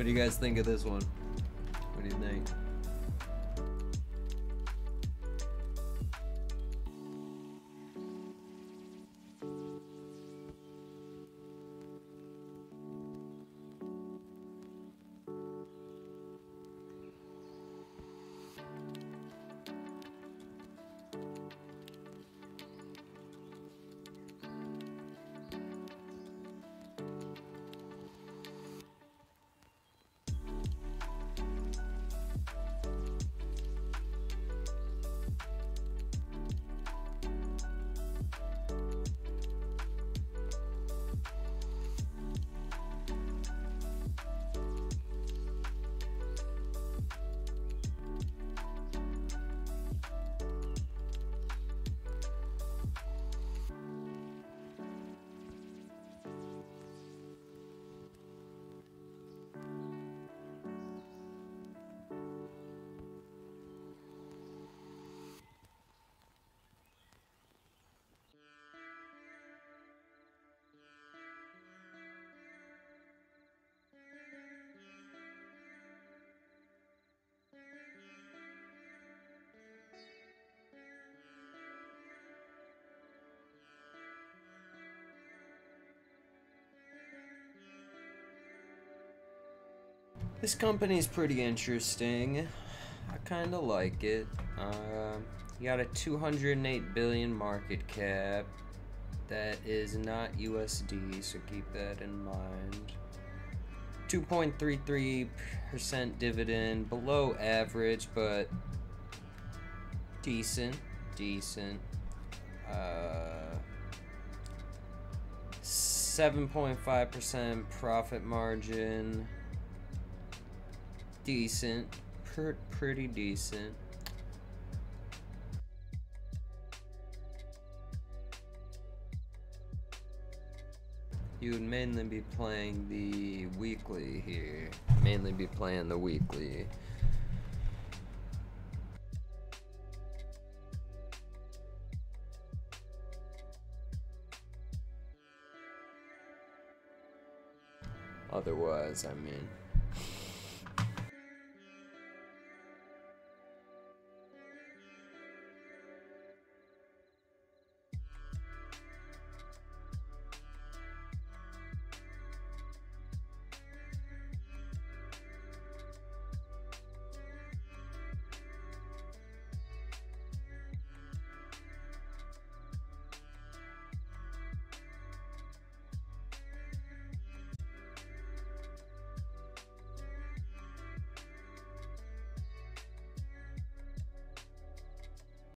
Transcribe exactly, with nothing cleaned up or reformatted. What do you guys think of this one? What do you think? This company's pretty interesting. I kind of like it. Uh, you got a two hundred eight billion market cap. That is not U S D, so keep that in mind. two point three three percent dividend, below average, but decent, decent. Uh, seven point five percent profit margin. Decent, per pretty decent. You would mainly be playing the weekly here. Mainly be playing the weekly. Otherwise, I mean.